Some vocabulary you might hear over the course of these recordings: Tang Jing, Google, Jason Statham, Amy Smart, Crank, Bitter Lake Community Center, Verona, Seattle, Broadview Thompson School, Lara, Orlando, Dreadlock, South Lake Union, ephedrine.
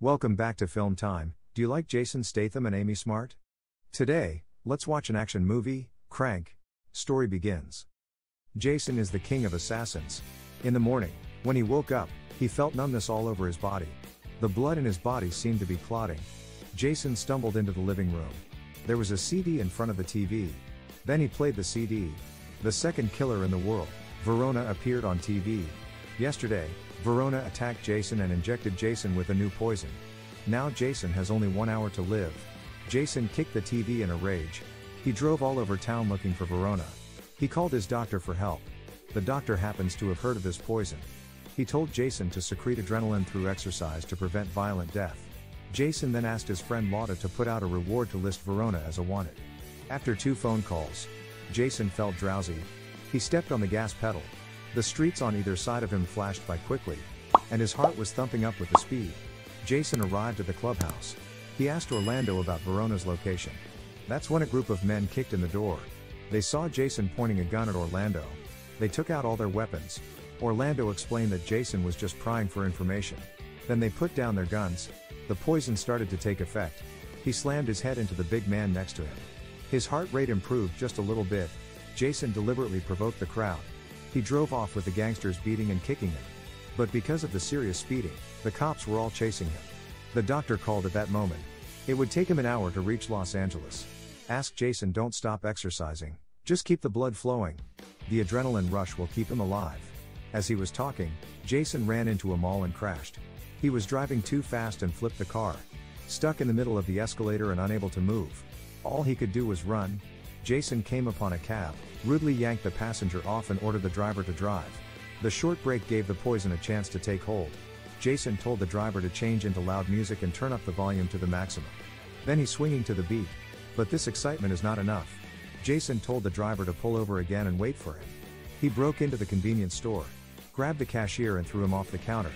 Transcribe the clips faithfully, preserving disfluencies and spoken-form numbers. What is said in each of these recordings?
Welcome back to Film Time. Do you like Jason Statham and Amy Smart? Today, let's watch an action movie, Crank. Story begins. Jason is the king of assassins. In the morning, when he woke up, he felt numbness all over his body. The blood in his body seemed to be clotting. Jason stumbled into the living room. There was a C D in front of the T V. Then he played the C D. The second killer in the world, Verona, appeared on T V. Yesterday, Verona attacked Jason and injected Jason with a new poison. Now Jason has only one hour to live. Jason kicked the T V in a rage. He drove all over town looking for Verona. He called his doctor for help. The doctor happens to have heard of this poison. He told Jason to secrete adrenaline through exercise to prevent violent death. Jason then asked his friend Lara to put out a reward to list Verona as a wanted. After two phone calls, Jason felt drowsy. He stepped on the gas pedal. The streets on either side of him flashed by quickly, and his heart was thumping up with the speed. Jason arrived at the clubhouse. He asked Orlando about Verona's location. That's when a group of men kicked in the door. They saw Jason pointing a gun at Orlando. They took out all their weapons. Orlando explained that Jason was just prying for information. Then they put down their guns. The poison started to take effect. He slammed his head into the big man next to him. His heart rate improved just a little bit. Jason deliberately provoked the crowd. He drove off with the gangsters beating and kicking him. But because of the serious speeding, the cops were all chasing him. The doctor called at that moment. It would take him an hour to reach Los Angeles. Ask Jason, don't stop exercising, just keep the blood flowing. The adrenaline rush will keep him alive. As he was talking, Jason ran into a mall and crashed. He was driving too fast and flipped the car. Stuck in the middle of the escalator and unable to move. All he could do was run. Jason came upon a cab, rudely yanked the passenger off and ordered the driver to drive. The short break gave the poison a chance to take hold. Jason told the driver to change into loud music and turn up the volume to the maximum. Then he's swinging to the beat. But this excitement is not enough. Jason told the driver to pull over again and wait for him. He broke into the convenience store, grabbed the cashier and threw him off the counter.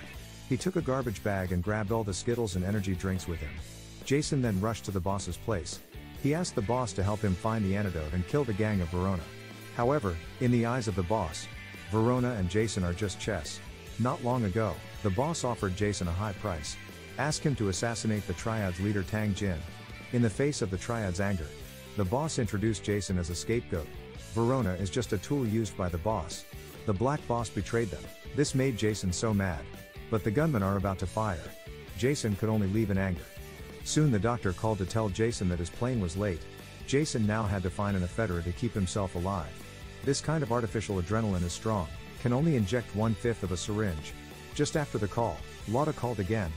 He took a garbage bag and grabbed all the Skittles and energy drinks with him. Jason then rushed to the boss's place. He asked the boss to help him find the antidote and kill the gang of Verona. However, in the eyes of the boss, Verona and Jason are just chess. Not long ago, the boss offered Jason a high price. Asked him to assassinate the Triad's leader Tang Jing. In the face of the Triad's anger, the boss introduced Jason as a scapegoat. Verona is just a tool used by the boss. The black boss betrayed them. This made Jason so mad. But the gunmen are about to fire. Jason could only leave in anger. Soon the doctor called to tell Jason that his plane was late. Jason now had to find an ephedra to keep himself alive. This kind of artificial adrenaline is strong, can only inject one-fifth of a syringe. Just after the call, Lara called again.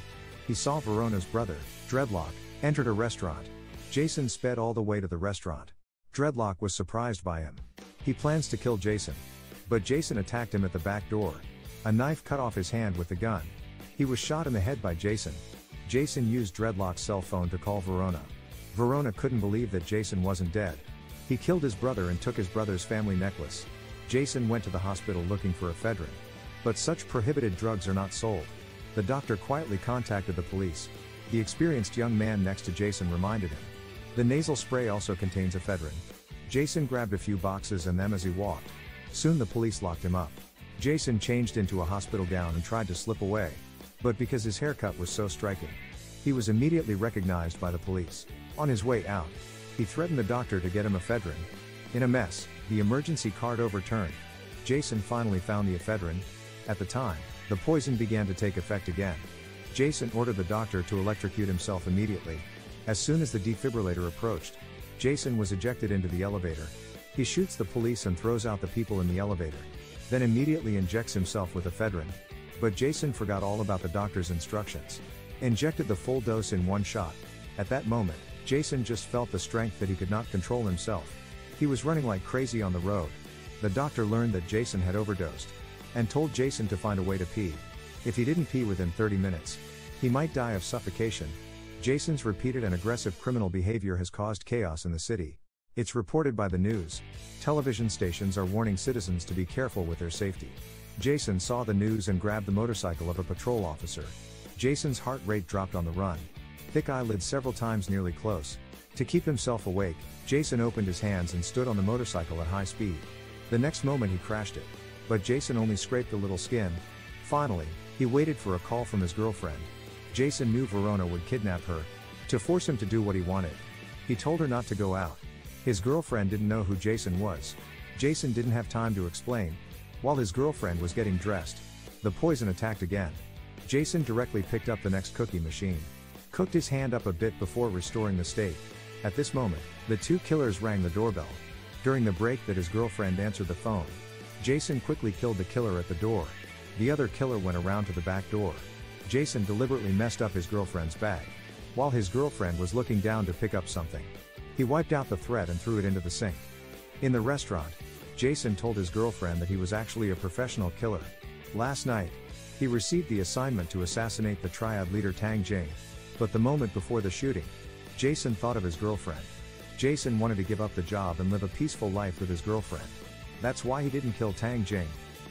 He saw Verona's brother, Dreadlock, entered a restaurant. Jason sped all the way to the restaurant. Dreadlock was surprised by him. He plans to kill Jason. But Jason attacked him at the back door. A knife cut off his hand with the gun. He was shot in the head by Jason. Jason used Dreadlock's cell phone to call Verona. Verona couldn't believe that Jason wasn't dead. He killed his brother and took his brother's family necklace. Jason went to the hospital looking for ephedrine. But such prohibited drugs are not sold. The doctor quietly contacted the police. The experienced young man next to Jason reminded him. The nasal spray also contains ephedrine. Jason grabbed a few boxes and them as he walked. Soon the police locked him up. Jason changed into a hospital gown and tried to slip away. But because his haircut was so striking, he was immediately recognized by the police. On his way out, he threatened the doctor to get him ephedrine. In a mess, the emergency cart overturned. Jason finally found the ephedrine. At the time, the poison began to take effect again. Jason ordered the doctor to electrocute himself immediately. As soon as the defibrillator approached, Jason was ejected into the elevator. He shoots the police and throws out the people in the elevator. Then immediately injects himself with ephedrine. But Jason forgot all about the doctor's instructions. Injected the full dose in one shot. At that moment, Jason just felt the strength that he could not control himself. He was running like crazy on the road. The doctor learned that Jason had overdosed. And told Jason to find a way to pee. If he didn't pee within thirty minutes, he might die of suffocation. Jason's repeated and aggressive criminal behavior has caused chaos in the city. It's reported by the news. Television stations are warning citizens to be careful with their safety. Jason saw the news and grabbed the motorcycle of a patrol officer. Jason's heart rate dropped on the run. Thick eyelids several times nearly close. To keep himself awake, Jason opened his hands and stood on the motorcycle at high speed. The next moment he crashed it. But Jason only scraped a little skin. Finally, he waited for a call from his girlfriend. Jason knew Verona would kidnap her, to force him to do what he wanted. He told her not to go out. His girlfriend didn't know who Jason was. Jason didn't have time to explain. While his girlfriend was getting dressed, the poison attacked again. Jason directly picked up the next cookie machine, cooked his hand up a bit before restoring the steak. At this moment, the two killers rang the doorbell. During the break that his girlfriend answered the phone, Jason quickly killed the killer at the door. The other killer went around to the back door. Jason deliberately messed up his girlfriend's bag, while his girlfriend was looking down to pick up something. He wiped out the thread and threw it into the sink. In the restaurant, Jason told his girlfriend that he was actually a professional killer. Last night, he received the assignment to assassinate the triad leader Tang Jing. But the moment before the shooting, Jason thought of his girlfriend. Jason wanted to give up the job and live a peaceful life with his girlfriend. That's why he didn't kill Tang Jing.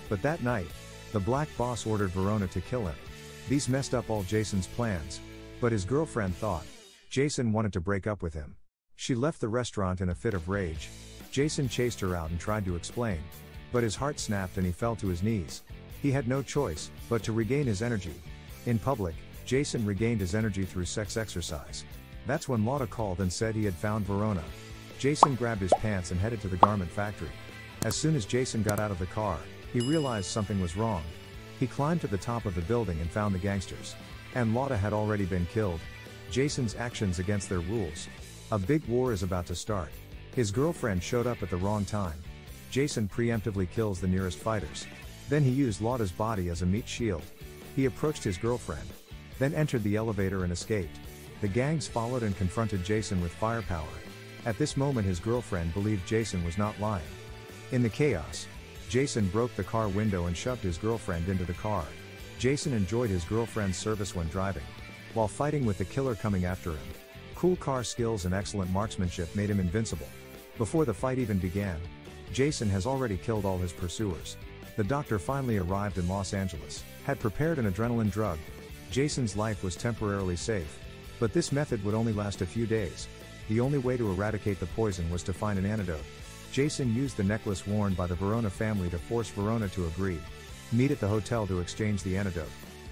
But that night, the Black Boss ordered Verona to kill him. These messed up all Jason's plans, but his girlfriend thought Jason wanted to break up with him. She left the restaurant in a fit of rage. Jason chased her out and tried to explain, but his heart snapped and he fell to his knees. He had no choice but to regain his energy. In public, Jason regained his energy through sex exercise. That's when Lara called and said he had found Verona. Jason grabbed his pants and headed to the garment factory. As soon as Jason got out of the car, he realized something was wrong. He climbed to the top of the building and found the gangsters. And Lara had already been killed. Jason's actions against their rules. A big war is about to start. His girlfriend showed up at the wrong time. Jason preemptively kills the nearest fighters. Then he used Lara's body as a meat shield. He approached his girlfriend, then entered the elevator and escaped. The gangs followed and confronted Jason with firepower. At this moment his girlfriend believed Jason was not lying. In the chaos, Jason broke the car window and shoved his girlfriend into the car. Jason enjoyed his girlfriend's service when driving, while fighting with the killer coming after him. Cool car skills and excellent marksmanship made him invincible. Before the fight even began, Jason has already killed all his pursuers. The doctor finally arrived in Los Angeles, had prepared an adrenaline drug. Jason's life was temporarily safe, but this method would only last a few days. The only way to eradicate the poison was to find an antidote. Jason used the necklace worn by the Verona family to force Verona to agree. Meet at the hotel to exchange the antidote.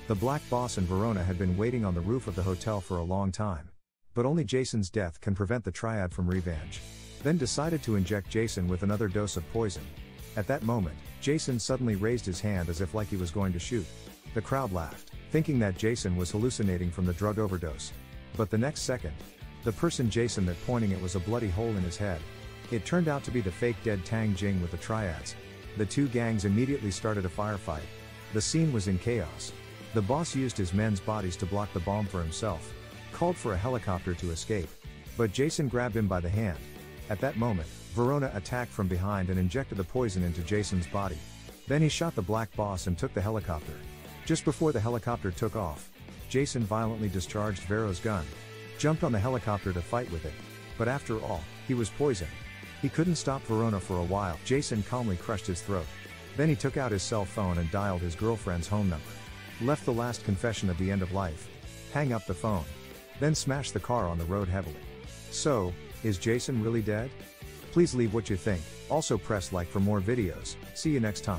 The Black Boss and Verona had been waiting on the roof of the hotel for a long time. But only Jason's death can prevent the triad from revenge. Then decided to inject Jason with another dose of poison. At that moment, Jason suddenly raised his hand as if like he was going to shoot. The crowd laughed, thinking that Jason was hallucinating from the drug overdose. But the next second, the person Jason that pointing at was a bloody hole in his head. It turned out to be the fake dead Tang Jing with the triads. The two gangs immediately started a firefight. The scene was in chaos. The boss used his men's bodies to block the bomb for himself, called for a helicopter to escape. But Jason grabbed him by the hand. At that moment, Verona attacked from behind and injected the poison into Jason's body. Then he shot the Black Boss and took the helicopter. Just before the helicopter took off, Jason violently discharged Vero's gun, jumped on the helicopter to fight with it. But after all, he was poisoned. He couldn't stop Verona for a while. Jason calmly crushed his throat. Then he took out his cell phone and dialed his girlfriend's home number. Left the last confession of the end of life. Hang up the phone. Then smash the car on the road heavily. So, is Jason really dead? Please leave what you think. Also press like for more videos. See you next time.